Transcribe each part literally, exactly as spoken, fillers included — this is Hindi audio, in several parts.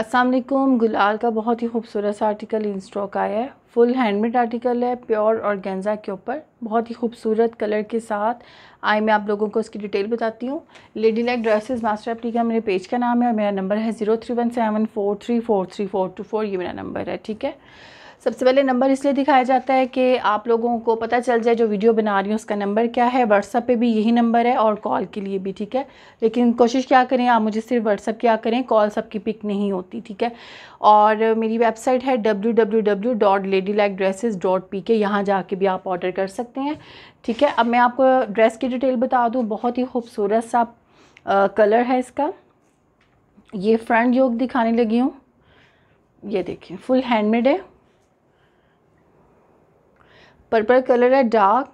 अस्सलाम वालेकुम। गुलाल का बहुत ही खूबसूरत सा आर्टिकल इन स्टॉक आया है। फुल हैंडमेड आर्टिकल है, प्योर ऑर्गेन्जा के ऊपर बहुत ही खूबसूरत कलर के साथ। आई मैं आप लोगों को इसकी डिटेल बताती हूँ। लेडी लाइक ड्रेसेस मास्टर एप्लीका मेरे पेज का नाम है और मेरा नंबर है zero three one seven four three four three four two four. ये मेरा नंबर है, ठीक है। सबसे पहले नंबर इसलिए दिखाया जाता है कि आप लोगों को पता चल जाए जो वीडियो बना रही हूँ उसका नंबर क्या है। व्हाट्सअप पे भी यही नंबर है और कॉल के लिए भी, ठीक है। लेकिन कोशिश क्या करें, आप मुझे सिर्फ व्हाट्सअप क्या करें, कॉल सबकी पिक नहीं होती, ठीक है। और मेरी वेबसाइट है W W W dot lady like dresses dot P K. यहाँ जाके भी आप ऑर्डर कर सकते हैं, ठीक है। अब मैं आपको ड्रेस की डिटेल बता दूँ। बहुत ही खूबसूरत सा आ, कलर है इसका। ये फ्रंट योक दिखाने लगी हूँ, ये देखिए फुल हैंडमेड है। पर्पल कलर है डार्क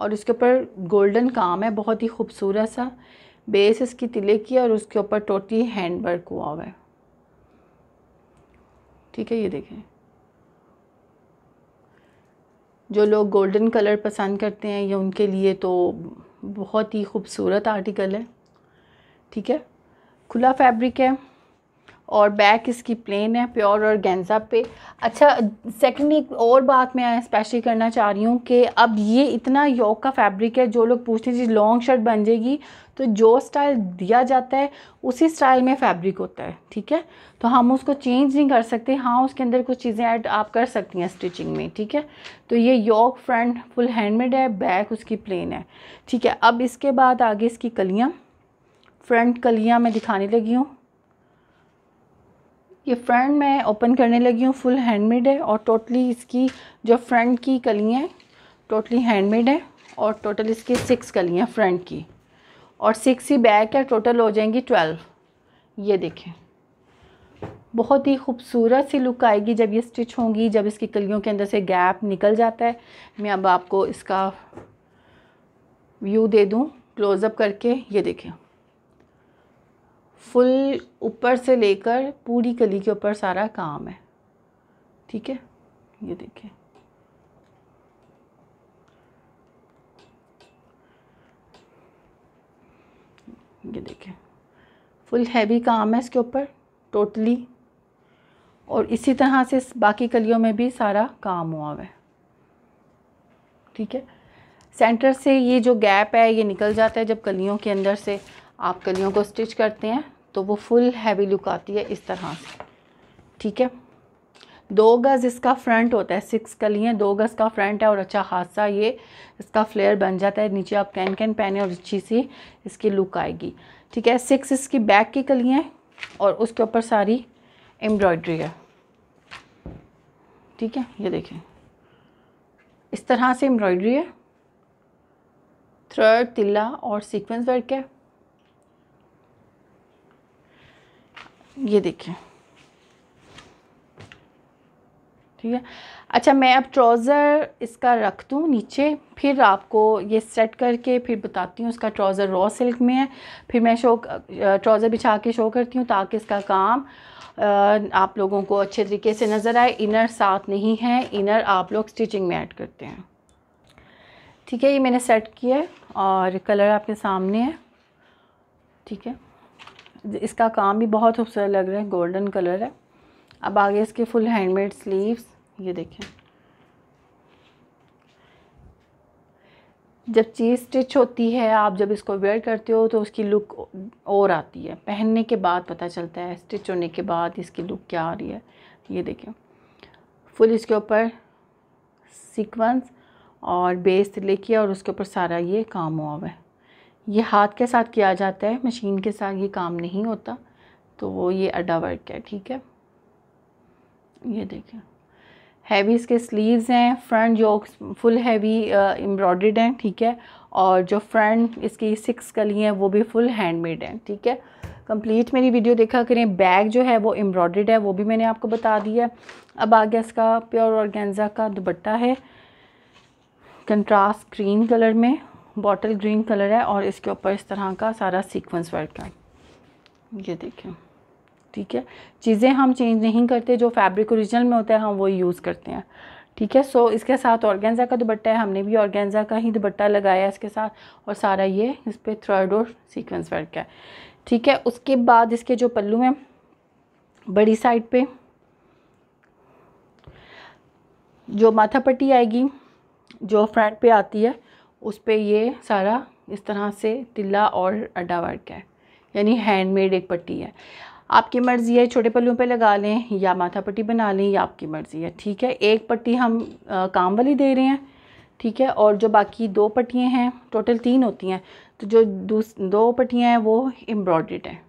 और इसके ऊपर गोल्डन काम है, बहुत ही खूबसूरत सा। बेस इसकी तिले की और उसके ऊपर टोटली हैंड वर्क हुआ हुआ है, ठीक है। ये देखें, जो लोग गोल्डन कलर पसंद करते हैं ये उनके लिए तो बहुत ही खूबसूरत आर्टिकल है, ठीक है। खुला फैब्रिक है और बैक इसकी प्लेन है, प्योर ऑर्गेन्जा पे। अच्छा, सेकंड एक और बात मैं स्पेशली करना चाह रही हूँ कि अब ये इतना योक का फैब्रिक है, जो लोग पूछते हैं जी लॉन्ग शर्ट बन जाएगी, तो जो स्टाइल दिया जाता है उसी स्टाइल में फैब्रिक होता है, ठीक है। तो हम उसको चेंज नहीं कर सकते। हाँ, उसके अंदर कुछ चीज़ें ऐड आप कर सकती हैं स्टिचिंग में, ठीक है। तो ये योक फ्रंट फुल हैंडमेड है, बैक उसकी प्लेन है, ठीक है। अब इसके बाद आगे इसकी कलियाँ, फ्रंट कलियाँ मैं दिखाने लगी हूँ। ये फ्रंट मैं ओपन करने लगी हूँ, फुल हैंडमेड है और टोटली इसकी जो फ्रंट की कलियाँ हैं टोटली हैंडमेड है और टोटल इसकी सिक्स कलियाँ फ्रंट की और सिक्स ही बैक है, टोटल हो जाएंगी ट्वेल्व। ये देखें, बहुत ही खूबसूरत सी लुक आएगी जब ये स्टिच होंगी, जब इसकी कलियों के अंदर से गैप निकल जाता है। मैं अब आपको इसका व्यू दे दूँ क्लोज़अप करके। ये देखें, फुल ऊपर से लेकर पूरी कली के ऊपर सारा काम है, ठीक है। ये देखें, ये देखें फुल हैवी काम है इसके ऊपर टोटली और इसी तरह से बाकी कलियों में भी सारा काम हुआ है, ठीक है। सेंटर से ये जो गैप है ये निकल जाता है, जब कलियों के अंदर से आप कलियों को स्टिच करते हैं तो वो फुल हैवी लुक आती है इस तरह से, ठीक है। दो गज़ इसका फ्रंट होता है, सिक्स कलियाँ, दो गज़ का फ्रंट है और अच्छा खासा ये इसका फ्लेयर बन जाता है। नीचे आप कैन कैन पहने और अच्छी सी इसकी लुक आएगी, ठीक है। सिक्स इसकी बैक की कलियाँ और उसके ऊपर सारी एम्ब्रॉयड्री है, ठीक है। ये देखें इस तरह से एम्ब्रॉयड्री है, थ्रेड तिल्ला और सीक्वेंस वर्क है। ये देखिए, ठीक है। अच्छा, मैं अब ट्राउज़र इसका रख दूँ नीचे, फिर आपको ये सेट करके फिर बताती हूँ। इसका ट्राउज़र रॉ सिल्क में है, फिर मैं शो ट्राउज़र बिछा के शो करती हूँ ताकि इसका काम आप लोगों को अच्छे तरीके से नज़र आए। इनर साथ नहीं है, इनर आप लोग स्टिचिंग में ऐड करते हैं, ठीक है। ये मैंने सेट किया है और कलर आपके सामने है, ठीक है। इसका काम भी बहुत खूबसूरत लग रहा है, गोल्डन कलर है। अब आगे इसके फुल हैंडमेड स्लीव्स, ये देखें। जब चीज़ स्टिच होती है, आप जब इसको वेयर करते हो तो उसकी लुक और आती है, पहनने के बाद पता चलता है स्टिच होने के बाद इसकी लुक क्या आ रही है। ये देखें फुल इसके ऊपर सीक्वेंस और बेस तिले की और उसके ऊपर सारा ये काम हुआ हुआ है। ये हाथ के साथ किया जाता है, मशीन के साथ ये काम नहीं होता, तो वो ये अडा वर्क है, ठीक है। ये देखें हैवी इसके स्लीव्स हैं, front yokes full heavy embroidered हैं, ठीक है। और जो फ्रंट इसकी सिक्स कली हैं वो भी फुल हैंडमेड हैं, ठीक है। कंप्लीट मेरी वीडियो देखा करें। बैग जो है वो एम्ब्रॉयडर्ड है, वो भी मैंने आपको बता दिया। अब आ गया इसका प्योर ऑर्गेन्जा का दुपट्टा है, कंट्रास्ट ग्रीन कलर में, बॉटल ग्रीन कलर है और इसके ऊपर इस तरह का सारा सीक्वेंस वर्क है। ये देखें, ठीक है। चीज़ें हम चेंज नहीं करते, जो फैब्रिक ओरिजिनल में होता है हम वो यूज़ करते हैं, ठीक है। सो इसके साथ ऑर्गेन्जा का दुपट्टा है, हमने भी ऑर्गेन्जा का ही दुपट्टा लगाया इसके साथ और सारा ये इस पर थ्रेड और सीक्वेंस वर्क है, ठीक है। उसके बाद इसके जो पल्लू हैं बड़ी साइड पे जो माथा पट्टी आएगी जो फ्रंट पे आती है उस पे ये सारा इस तरह से तिल्ला और अड्डा वर्क है, यानी हैंडमेड एक पट्टी है। आपकी मर्ज़ी है छोटे पल्लुओं पे लगा लें या माथा पट्टी बना लें, या आपकी मर्ज़ी है। ठीक है, एक पट्टी हम आ, काम वाली दे रहे हैं। ठीक है, और जो बाकी दो पट्टियाँ हैं, टोटल तीन होती हैं, तो जो दो पट्टियाँ हैं वो एम्ब्रॉयड्रेड हैं।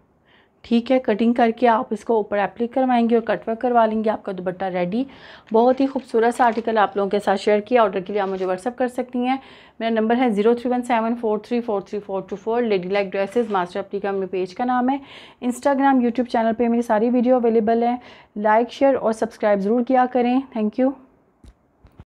ठीक है, कटिंग करके आप इसको ऊपर एप्लिक करवाएंगे और कटवर्क करवा लेंगे, आपका दुपट्टा रेडी। बहुत ही खूबसूरत सा आर्टिकल आप लोगों के साथ शेयर किया। ऑर्डर के लिए आप मुझे व्हाट्सअप कर सकती हैं, मेरा नंबर है zero three one seven four three four three four two four. Lady like dresses master applique मेरे पेज का नाम है। इंस्टाग्राम यूट्यूब चैनल पे मेरी सारी वीडियो अवेलेबल है। लाइक शेयर और सब्सक्राइब ज़रूर किया करें। Thank you.